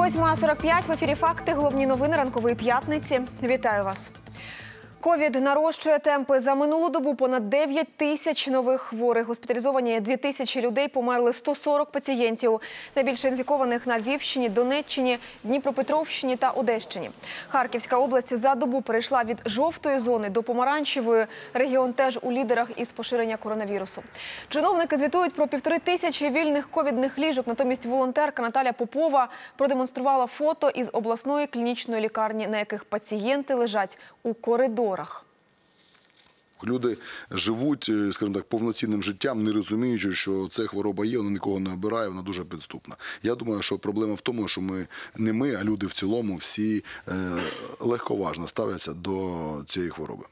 8:45 в ефірі «Факти», головні новини ранкової п'ятниці. Вітаю вас. Ковід нарощує темпи. За минулу добу понад 9 тисяч нових хворих. Госпіталізовані 2 тисячі людей, померли 140 пацієнтів. Найбільше інфікованих на Львівщині, Донеччині, Дніпропетровщині та Одещині. Харківська область за добу перейшла від жовтої зони до помаранчевої. Регіон теж у лідерах із поширення коронавірусу. Чиновники звітують про 1500 вільних ковідних ліжок. Натомість волонтерка Наталя Попова продемонструвала фото із обласної клінічної лікарні, на яких пацієнти лежать у коридорі. Люди живуть, скажімо так, повноцінним життям, не розуміючи, що ця хвороба є, вона нікого не обирає, вона дуже підступна. Я думаю, що проблема в тому, що не ми, а люди в цілому всі легковажно ставляться до цієї хвороби.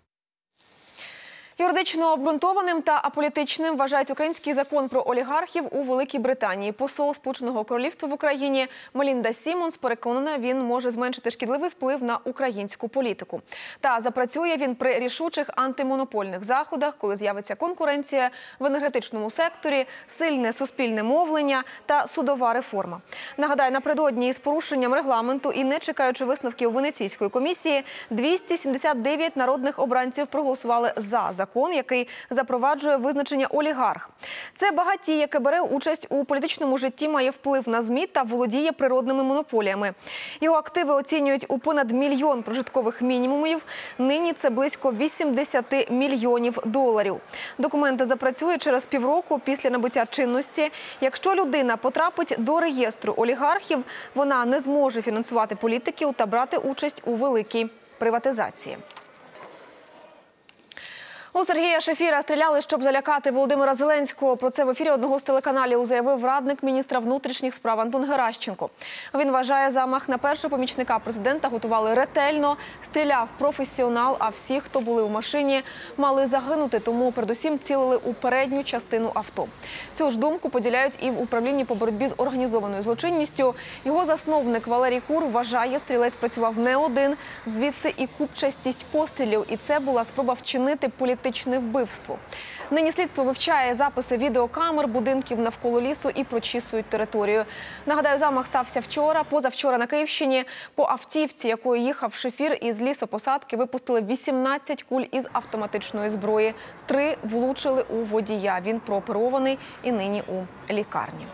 Юридично обґрунтованим та аполітичним вважають український закон про олігархів у Великій Британії. Посол Сполученого Королівства в Україні Мелінда Сімонс переконана, він може зменшити шкідливий вплив на українську політику. Та запрацює він при рішучих антимонопольних заходах, коли з'явиться конкуренція в енергетичному секторі, сильне суспільне мовлення та судова реформа. Нагадаю, напередодні із порушенням регламенту і не чекаючи висновків Венеційської комісії, 279 народних обранців проголосували за закон, який запроваджує визначення олігарх. Це багатій, яке бере участь у політичному житті, має вплив на ЗМІ та володіє природними монополіями. Його активи оцінюють у понад мільйон прожиткових мінімумів. Нині це близько 80 мільйонів доларів. Документ запрацює через півроку після набуття чинності. Якщо людина потрапить до реєстру олігархів, вона не зможе фінансувати політиків та брати участь у великій приватизації. У Сергія Шефіра стріляли, щоб залякати Володимира Зеленського. Про це в ефірі одного з телеканалів заявив радник міністра внутрішніх справ Антон Геращенко. Він вважає, замах на першого помічника президента готували ретельно, стріляв професіонал, а всі, хто були у машині, мали загинути, тому передусім цілили у передню частину авто. Цю ж думку поділяють і в управлінні по боротьбі з організованою злочинністю. Його засновник Валерій Кур вважає, стрілець працював не один, звідси і купчастість пострілів, і це була спроба вчинити політичне вбивство. Нині слідство вивчає записи відеокамер, будинків навколо лісу і прочісують територію. Нагадаю, замах стався вчора, позавчора на Київщині. По автівці, якою їхав Шефір, із лісопосадки випустили 18 куль із автоматичної зброї. 3 влучили у водія. Він прооперований і нині у лікарні.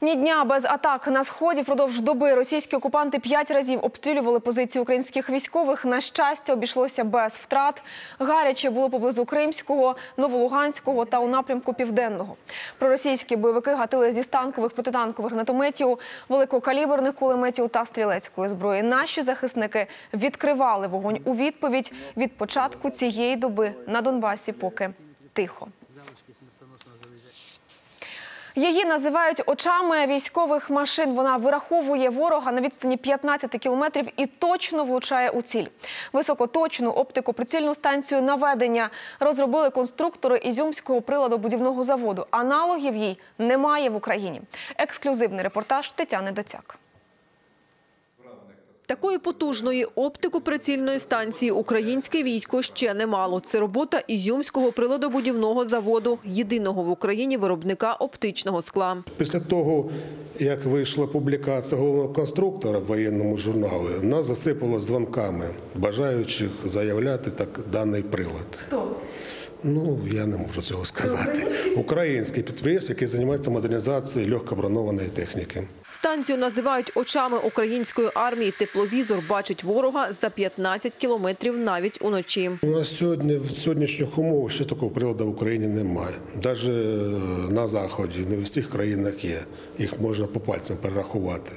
Ні дня без атак на Сході. Впродовж доби російські окупанти 5 разів обстрілювали позиції українських військових. На щастя, обійшлося без втрат. Гаряче було поблизу Кримського, Новолуганського та у напрямку Південного. Проросійські бойовики гатили зі станкових, протитанкових гранатометів, великокаліберних кулеметів та стрілецької зброї. Наші захисники відкривали вогонь у відповідь. Від початку цієї доби на Донбасі поки тихо. Її називають очами військових машин. Вона вираховує ворога на відстані 15 кілометрів і точно влучає у ціль. Високоточну оптико-прицільну станцію наведення розробили конструктори ізюмського приладобудівного заводу. Аналогів їй немає в Україні. Ексклюзивний репортаж Тетяни Доцяк. Такої потужної оптико-прицільної станції українське військо ще не мало. Це робота ізюмського приладобудівного заводу, єдиного в Україні виробника оптичного скла. Після того, як вийшла публікація головного конструктора в воєнному журналі, нас засипало дзвінками, бажаючих заявляти даний прилад. Хто? Ну, я не можу цього сказати. Українське підприємство, яке займається модернізацією легкобронованої техніки. Станцію називають очами української армії. Тепловізор бачить ворога за 15 кілометрів навіть уночі. У нас сьогодні в сьогоднішніх умовах ще такого приладу в Україні немає. Навіть на Заході, не в усіх країнах є. Їх можна по пальцям перерахувати,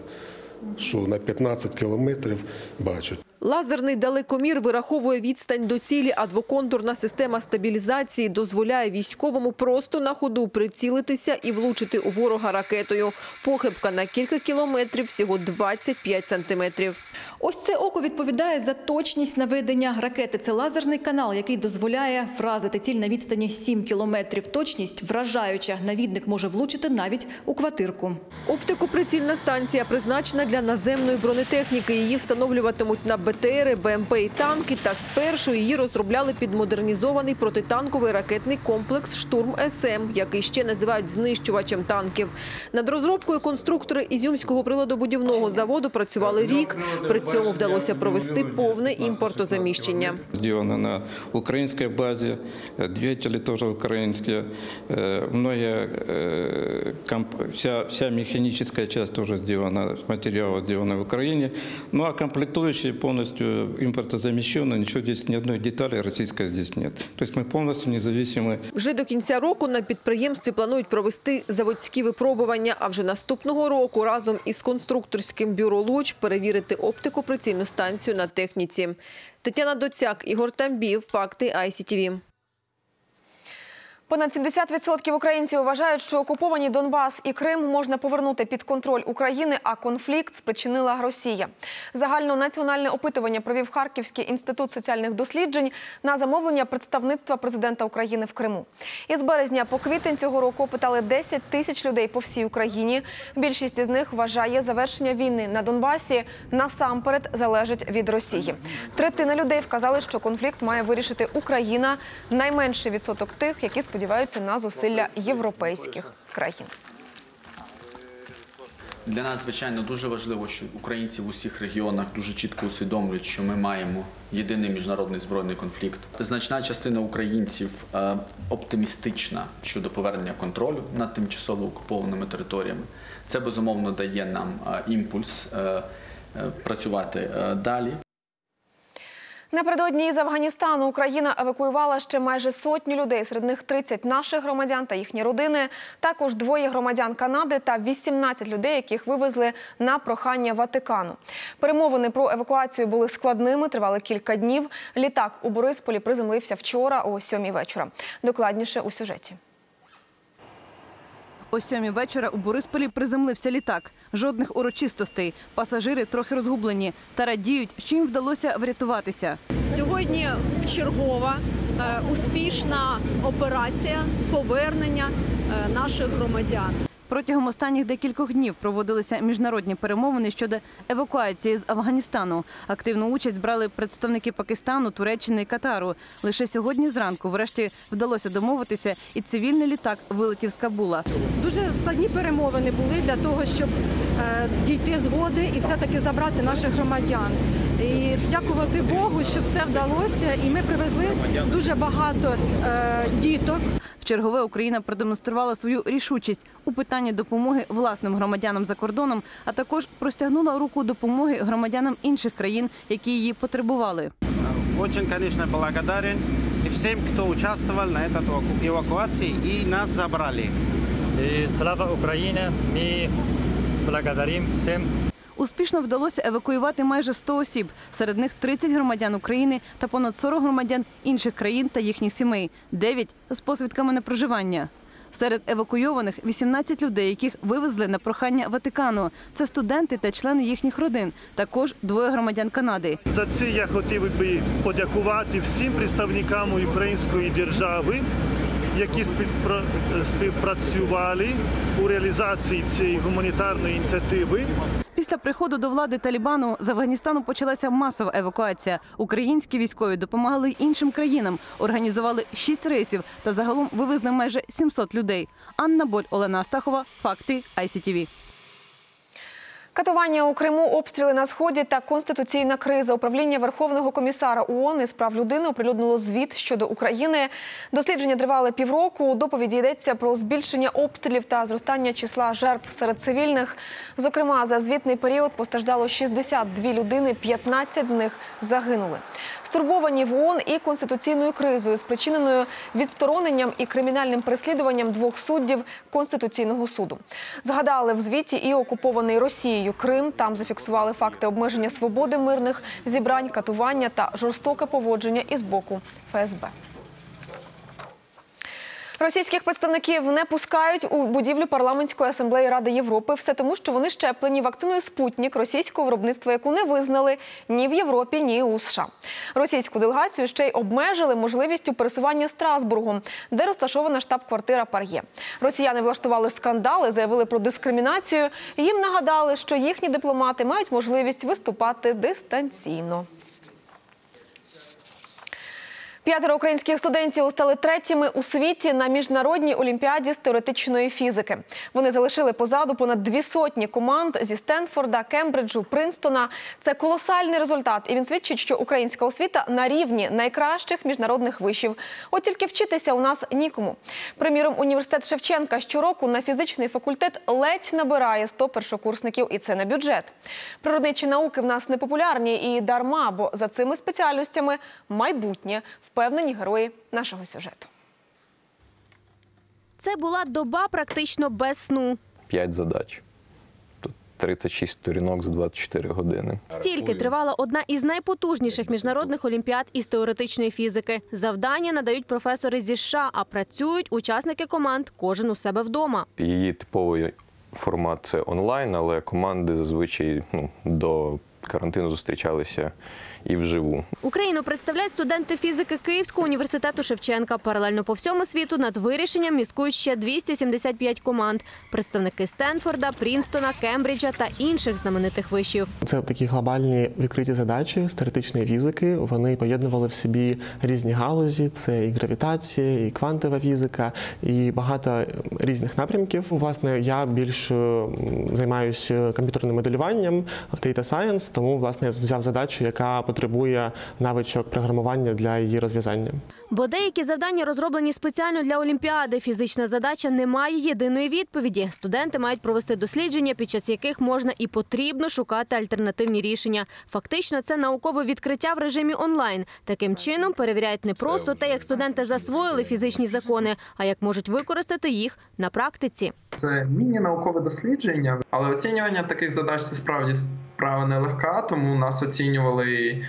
що на 15 кілометрів бачать. Лазерний далекомір вираховує відстань до цілі, а двоконтурна система стабілізації дозволяє військовому просто на ходу прицілитися і влучити у ворога ракетою. Похибка на кілька кілометрів – всього 25 сантиметрів. Ось це око відповідає за точність наведення ракети. Це лазерний канал, який дозволяє вразити ціль на відстані 7 кілометрів. Точність вражаюча. Навідник може влучити навіть у квартирку. Оптико-прицільна станція призначена для наземної бронетехніки. Її встановлюватимуть на безпеці. БТРи, БМП і танки, та спершу її розробляли під модернізований протитанковий ракетний комплекс «Штурм-СМ», який ще називають знищувачем танків. Над розробкою конструктори Ізюмського приладобудівного заводу працювали рік. При цьому вдалося провести повне імпортозаміщення. Зроблено на українській базі, двигуни теж українські, вся механічна частина теж зроблена, матеріали зроблені в Україні. Ну а комплектуючі повністю імпортозаміщено, нічого тут, ні одної деталі російської тут немає. Тобто ми повністю незалежні. Вже до кінця року на підприємстві планують провести заводські випробування, а вже наступного року разом із конструкторським бюро «Луч» перевірити оптико-прицільну станцію на техніці. Тетяна Доцяк, Ігор Тамбів, «Факти ICTV». Понад 70% українців вважають, що окуповані Донбас і Крим можна повернути під контроль України, а конфлікт спричинила Росія. Загальнонаціональне опитування провів Харківський інститут соціальних досліджень на замовлення представництва президента України в Криму. Із березня по квітень цього року опитали 10 тисяч людей по всій Україні. Більшість із них вважає, завершення війни на Донбасі насамперед залежить від Росії. Третина людей вказали, що конфлікт має вирішити Україна, найменший відсоток тих, які сподіваються на зусилля європейських країн. Для нас, звичайно, дуже важливо, що українці в усіх регіонах дуже чітко усвідомлюють, що ми маємо єдиний міжнародний збройний конфлікт. Значна частина українців оптимістична щодо повернення контролю над тимчасово окупованими територіями. Це, безумовно, дає нам імпульс працювати далі. Напередодні із Афганістану Україна евакуювала ще майже сотню людей, серед них 30 наших громадян та їхні родини, також двоє громадян Канади та 18 людей, яких вивезли на прохання Ватикану. Перемовини про евакуацію були складними, тривали кілька днів. Літак у Борисполі приземлився вчора о 7-й вечора. Докладніше у сюжеті. О 7-й вечора у Борисполі приземлився літак. Жодних урочистостей. Пасажири трохи розгублені та радіють, що їм вдалося врятуватися. Сьогодні вчергове успішна операція з повернення наших громадян. Протягом останніх декількох днів проводилися міжнародні перемовини щодо евакуації з Афганістану. Активну участь брали представники Пакистану, Туреччини і Катару. Лише сьогодні зранку врешті вдалося домовитися, і цивільний літак вилетів з Кабула. Дуже складні перемовини були для того, щоб дійти згоди і все-таки забрати наших громадян. І дякувати Богу, що все вдалося, і ми привезли дуже багато діток. Вчергове Україна продемонструвала свою рішучість у питанні допомоги власним громадянам за кордоном, а також простягнула руку допомоги громадянам інших країн, які її потребували. Дуже, звісно, благодарен і всім, хто участвував на цій евакуації і нас забрали. Слава Україні! Ми благодаримо всім. Успішно вдалося евакуювати майже 100 осіб. Серед них 30 громадян України та понад 40 громадян інших країн та їхніх сімей. 9 – з посвідками на проживання. Серед евакуйованих – 18 людей, яких вивезли на прохання Ватикану. Це студенти та члени їхніх родин. Також двоє громадян Канади. За це я хотів би подякувати всім представникам української держави, які співпрацювали у реалізації цієї гуманітарної ініціативи. Після приходу до влади Талібану з Афганістану почалася масова евакуація. Українські військові допомагали іншим країнам, організували 6 рейсів та загалом вивезли майже 700 людей. Анна Боль, Олена Астахова, «Факти ICTV». Катування у Криму, обстріли на Сході та конституційна криза. Управління Верховного комісара ООН із прав людини оприлюднило звіт щодо України. Дослідження тривали півроку. У доповіді йдеться про збільшення обстрілів та зростання числа жертв серед цивільних. Зокрема, за звітний період постраждало 62 людини, 15 з них загинули. Стурбовані в ООН і конституційною кризою, спричиненою відстороненням і кримінальним переслідуванням двох суддів Конституційного суду. Згадали в звіті і окупований Росією Крим. Там зафіксували факти обмеження свободи мирних, зібрань, катування та жорстоке поводження із боку ФСБ. Російських представників не пускають у будівлю парламентської асамблеї Ради Європи. Все тому, що вони щеплені вакциною «Спутник», російського виробництва, яку не визнали ні в Європі, ні у США. Російську делегацію ще й обмежили можливістю пересування Страсбургом, де розташована штаб-квартира ПАРЄ. Росіяни влаштували скандали, заявили про дискримінацію. Їм нагадали, що їхні дипломати мають можливість виступати дистанційно. П'ятеро українських студентів стали третіми у світі на міжнародній олімпіаді з теоретичної фізики. Вони залишили позаду понад 200 команд зі Стенфорда, Кембриджу, Принстона. Це колосальний результат, і він свідчить, що українська освіта на рівні найкращих міжнародних вишів. От тільки вчитися у нас нікому. Приміром, університет Шевченка щороку на фізичний факультет ледь набирає 100 першокурсників, і це на бюджет. Природничі науки в нас непопулярні і дарма, бо за цими спеціальностями майбутнє, впевнені герої нашого сюжету. Це була доба практично без сну. 5 задач. 36 сторінок за 24 години. Стільки тривала одна із найпотужніших міжнародних олімпіад із теоретичної фізики. Завдання надають професори зі США, а працюють учасники команд, кожен у себе вдома. Її типовий формат – це онлайн, але команди зазвичай до карантину зустрічалися і вживу. Україну представляють студенти фізики Київського університету Шевченка. Паралельно по всьому світу над вирішенням міскують ще 275 команд. Представники Стенфорда, Принстона, Кембриджа та інших знаменитих вишів. Це такі глобальні відкриті задачі з теоретичної фізики. Вони поєднували в собі різні галузі. Це і гравітація, і квантова фізика, і багато різних напрямків. Власне, я більш займаюся комп'ютерним моделюванням, data science, тому, власне, я взяв задачу, яка потребує навичок програмування для її розв'язання. Бо деякі завдання розроблені спеціально для олімпіади. Фізична задача не має єдиної відповіді. Студенти мають провести дослідження, під час яких можна і потрібно шукати альтернативні рішення. Фактично, це наукове відкриття в режимі онлайн. Таким чином перевіряють не просто те, як студенти засвоїли фізичні закони, а як можуть використати їх на практиці. Це міні-наукове дослідження, але оцінювання таких задач – це справді справа нелегка, тому нас оцінювали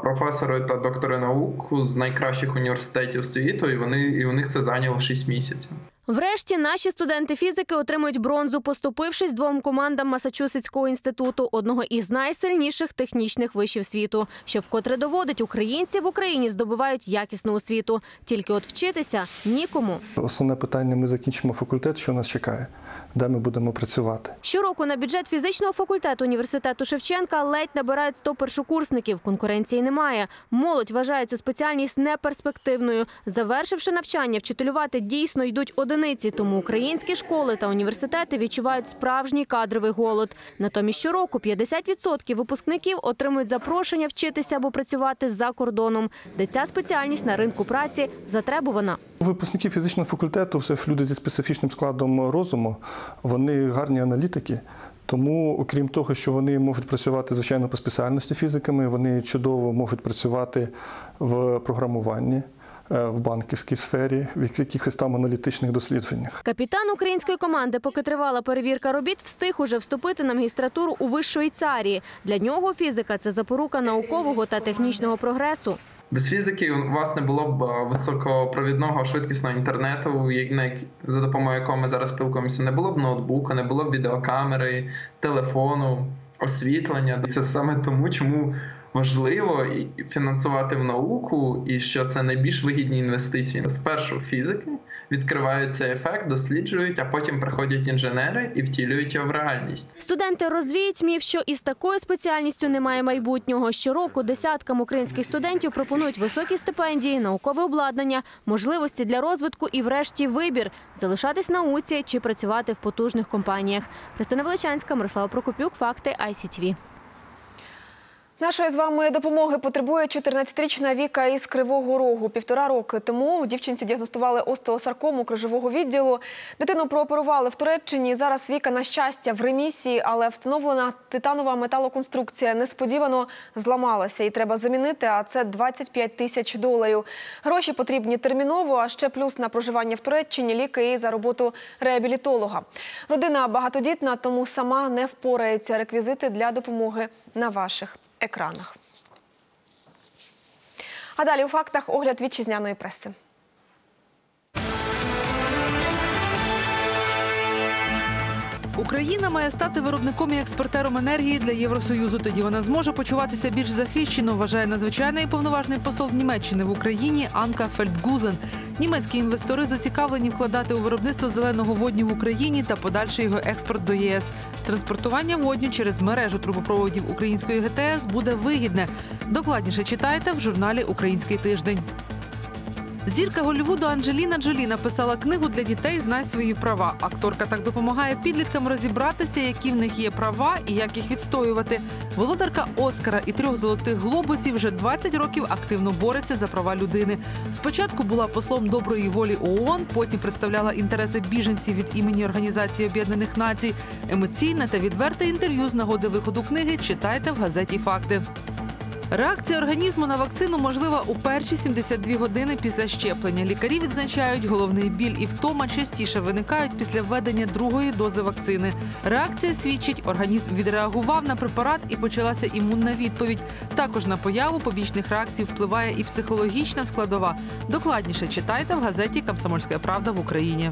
професори та доктори наук з найкращих університетів світу, і у них це зайняло 6 місяців. Врешті наші студенти фізики отримують бронзу, поступившись двом командам Масачусетського інституту, одного із найсильніших технічних вишів світу, що вкотре доводить, українці в Україні здобувають якісну освіту. Тільки от вчитися нікому. Основне питання – ми закінчимо факультет, що нас чекає, де ми будемо працювати. Щороку на бюджет фізичного факультету університету Шевченка ледь набирають 100 першокурсників. Конкуренції немає. Молодь вважає цю спеціальність неперспективною. Завершивши навчання, вчителювати дійсно йдуть одиниці, тому українські школи та університети відчувають справжній кадровий голод. Натомість щороку 50% випускників отримують запрошення вчитися або працювати за кордоном, де ця спеціальність на ринку праці затребувана. Випускники фізичного факультету – все ж люди зі специфічним складом розуму, вони гарні аналітики. Тому, окрім того, що вони можуть працювати, звичайно, по спеціальності фізиками, вони чудово можуть працювати в програмуванні, в банківській сфері, в якихось там аналітичних дослідженнях. Капітан української команди, поки тривала перевірка робіт, встиг уже вступити на магістратуру у виш Швейцарії. Для нього фізика – це запорука наукового та технічного прогресу. Без фізики у вас не було б високопровідного швидкісного інтернету, за допомогою якого ми зараз спілкуємося. Не було б ноутбука, не було б відеокамери, телефону, освітлення. Це саме тому, чому важливо фінансувати в науку і що це найбільш вигідні інвестиції. Спершу фізики відкривають цей ефект, досліджують, а потім приходять інженери і втілюють його в реальність. Студенти розвіють міф, що із такою спеціальністю немає майбутнього. Щороку десяткам українських студентів пропонують високі стипендії, наукове обладнання, можливості для розвитку і врешті вибір – залишатись в науці чи працювати в потужних компаніях. Христина Величанська, Мирослава Прокопюк, Факти ICTV. Нашої з вами допомоги потребує 14-річна Віка із Кривого Рогу. 1,5 роки тому дівчинці діагностували остеосаркому крижового відділу. Дитину прооперували в Туреччині. Зараз Віка, на щастя, в ремісії, але встановлена титанова металоконструкція несподівано зламалася. Її треба замінити, а це $25 тисяч. Гроші потрібні терміново, а ще плюс на проживання в Туреччині, ліки і за роботу реабілітолога. Родина багатодітна, тому сама не впорається. Реквізити для допомоги на ваших екранах. А далі у фактах огляд вітчизняної преси. Україна має стати виробником і експортером енергії для Євросоюзу. Тоді вона зможе почуватися більш захищено, вважає надзвичайний і повноважний посол Німеччини в Україні Анка Фельдгузен. Німецькі інвестори зацікавлені вкладати у виробництво зеленого водню в Україні та подальший його експорт до ЄС. Транспортування водню через мережу трубопроводів української ГТС буде вигідне. Докладніше читайте в журналі «Український тиждень». Зірка Голлівуду Анджеліна Джолі написала книгу для дітей «Знай свої права». Акторка так допомагає підліткам розібратися, які в них є права і як їх відстоювати. Володарка Оскара і 3 золотих глобусів вже 20 років активно бореться за права людини. Спочатку була послом доброї волі ООН, потім представляла інтереси біженців від імені Організації Об'єднаних Націй. Емоційне та відверте інтерв'ю з нагоди виходу книги читайте в газеті «Факти». Реакція організму на вакцину можлива у перші 72 години після щеплення. Лікарі відзначають, головний біль і втома частіше виникають після введення 2-ї дози вакцини. Реакція свідчить, організм відреагував на препарат і почалася імунна відповідь. Також на появу побічних реакцій впливає і психологічна складова. Докладніше читайте в газеті «Комсомольська правда в Україні».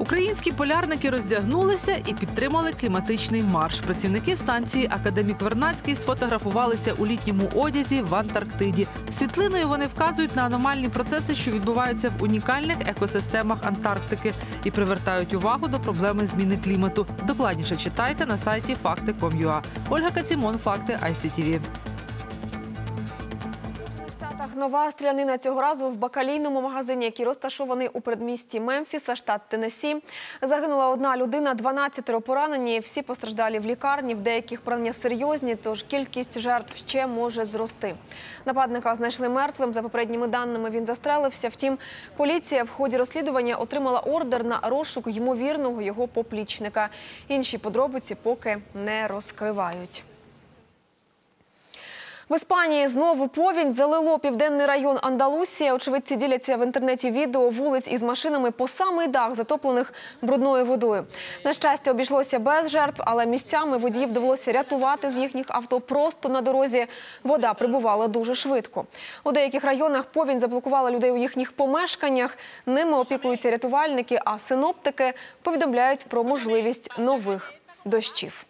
Українські полярники роздягнулися і підтримали кліматичний марш. Працівники станції «Академік Вернадський» сфотографувалися у літньому одязі в Антарктиді. Світлиною вони вказують на аномальні процеси, що відбуваються в унікальних екосистемах Антарктики, і привертають увагу до проблеми зміни клімату. Докладніше читайте на сайті fakti.com.ua. Ольга Кацімон, «Факти ICTV». Нова стрілянина цього разу в бакалійному магазині, який розташований у передмісті Мемфіса, штат Теннессі. Загинула одна людина, 12 поранені, всі постраждалі в лікарні, в деяких поранення серйозні, тож кількість жертв ще може зрости. Нападника знайшли мертвим, за попередніми даними він застрелився, втім поліція в ході розслідування отримала ордер на розшук ймовірного його поплічника. Інші подробиці поки не розкривають. В Іспанії знову повінь залило південний район Андалусія. Очевидці діляться в інтернеті відео вулиць із машинами по самий дах, затоплених брудною водою. На щастя, обійшлося без жертв, але місцями водіїв довелося рятувати з їхніх авто просто на дорозі. Вода прибувала дуже швидко. У деяких районах повінь заблокувала людей у їхніх помешканнях. Ними опікуються рятувальники, а синоптики повідомляють про можливість нових дощів.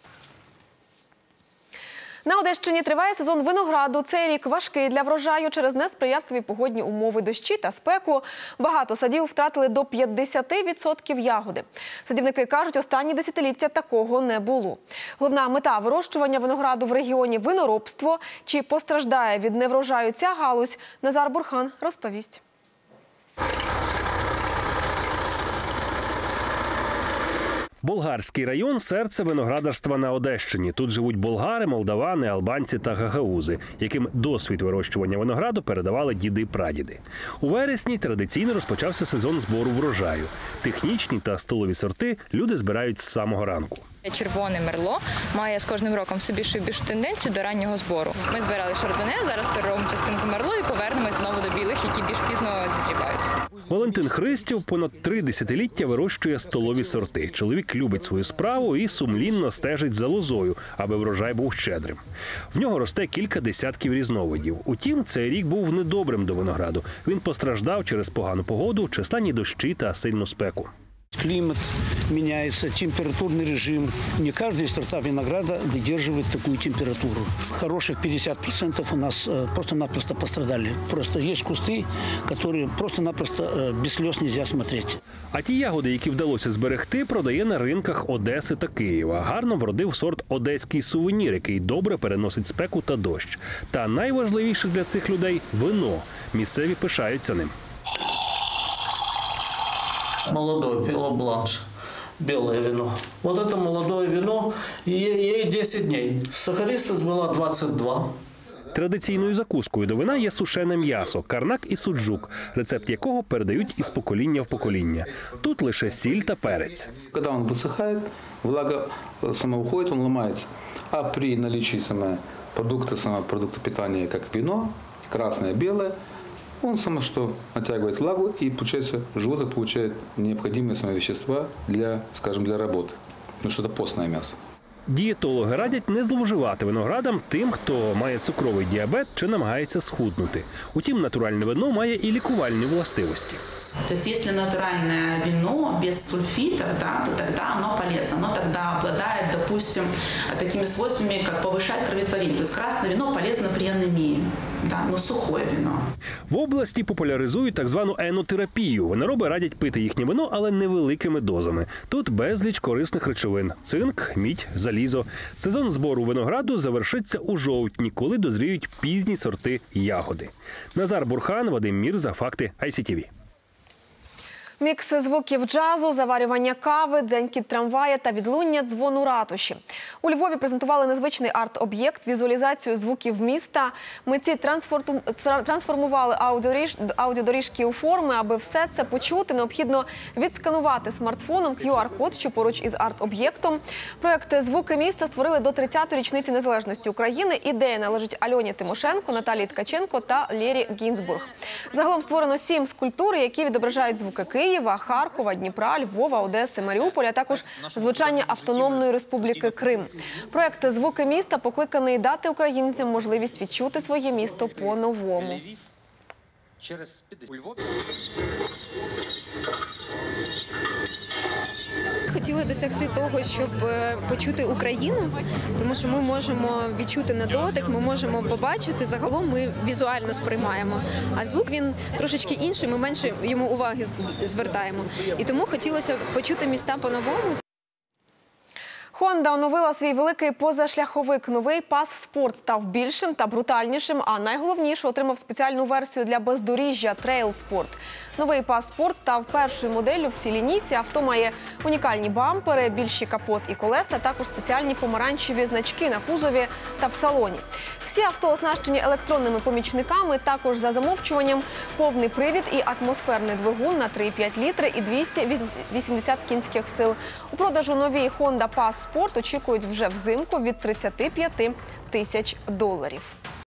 На Одещині триває сезон винограду. Цей рік важкий для врожаю через несприятливі погодні умови, дощі та спеку. Багато садів втратили до 50% ягоди. Садівники кажуть, останні десятиліття такого не було. Головна мета вирощування винограду в регіоні – виноробство. Чи постраждає від неврожаю ця галузь, Назар Бурхан розповість. Болгарський район – серце виноградарства на Одещині. Тут живуть болгари, молдавани, албанці та гагаузи, яким досвід вирощування винограду передавали діди-прадіди. У вересні традиційно розпочався сезон збору врожаю. Технічні та столові сорти люди збирають з самого ранку. Червоне мерло має з кожним роком все більшу і більшу тенденцію до раннього збору. Ми збирали шардоне, зараз переробимо частинку мерло і повернемось знову до білих, які більш пізно зазрівають. Валентин Христів понад 3 десятиліття вирощує столові сорти. Чоловік любить свою справу і сумлінно стежить за лозою, аби врожай був щедрим. В нього росте кілька десятків різновидів. Утім, цей рік був недобрим до винограду. Він постраждав через погану погоду, численні дощі та сильну спеку. Климат меняется, температурный режим. Не каждая сорта винограда выдерживает такую температуру. Хороших 50% у нас просто-напросто пострадали. Просто есть кусты, которые просто-напросто без слез нельзя смотреть. А ті ягоди, які вдалося зберегти, продає на ринках Одеси та Києва. Гарно вродив сорт «Одеський сувенір», який добре переносить спеку та дощ. Та найважливіше для цих людей – вино. Місцеві пишаються ним. Молодое пилобланш, белое вино. Вот это молодое вино, ей 10 дней. Сахаристость была 22. Традиційною закускою до вина є сушене м'ясо, карнак і суджук, рецепт якого передають із покоління в покоління. Тут лише сіль та перець. Коли він висихає, влага сама уходить, він ламається. А при наличии саме продукту питання, як вино, красне, біле, он само что оттягивает влагу, и получается, желудок получает необходимые самые вещества для, скажем, для работы. Потому что это постное мясо. Дієтологи радять не зловживати виноградом тим, хто має цукровий діабет чи намагається схуднути. Утім, натуральне вино має і лікувальні властивості. Тобто, якщо натуральне вино без сульфітів, то тоді воно полезно. Воно тоді обладає, допустим, такими свойствами, як підвищення кровотворення. Тобто, красне вино полезно при анемії. да, но сухое вино. В області популяризують так звану енотерапію. Виноробі радять пити їхнє вино, але невеликими дозами. Тут безліч корисних речовин – цинк, мідь, залізо. Сезон збору винограду завершиться у жовтні, коли дозріють пізні сорти ягоди. Назар Бурхан, Вадим Мірза, «Факти ICTV». Мікс звуків джазу, заварювання кави, дзенькіт трамвая та відлуння дзвону ратуші. У Львові презентували незвичний арт-об'єкт – візуалізацію звуків міста. Митці трансформували аудіодоріжки у форми. Аби все це почути, необхідно відсканувати смартфоном QR-код, що поруч із арт-об'єктом. Проєкт «Звуки міста» створили до 30-ї річниці незалежності України. Ідея належить Альоні Тимошенко, Наталі Ткаченко та Лері Гінсбург. Загалом створено 7 скульптур, які відображають звуки Києва, Харкова, Дніпра, Львова, Одеси, Маріуполя, а також звучання Автономної Республіки Крим. Проєкт «Звуки міста» покликаний дати українцям можливість відчути своє місто по-новому. Хотіли досягти того, щоб почути Україну, тому що ми можемо відчути на дотик, ми можемо побачити, загалом ми візуально сприймаємо. А звук, він трошечки інший, ми менше йому уваги звертаємо. І тому хотілося почути міста по-новому. «Хонда» оновила свій великий позашляховик. Новий «Паспорт» став більшим та брутальнішим, а найголовніше – отримав спеціальну версію для бездоріжжя «Трейлспорт». Новий «Паспорт» став першою моделлю в цій лінійці. Авто має унікальні бампери, більші капот і колеса, а також спеціальні помаранчеві значки на кузові та в салоні. Всі авто оснащені електронними помічниками, також за замовчуванням повний привід і атмосферний двигун на 3,5 літри і 280 кінських сил. У продажу нові «Хонда Паспорт» очікують вже взимку від $35 тисяч.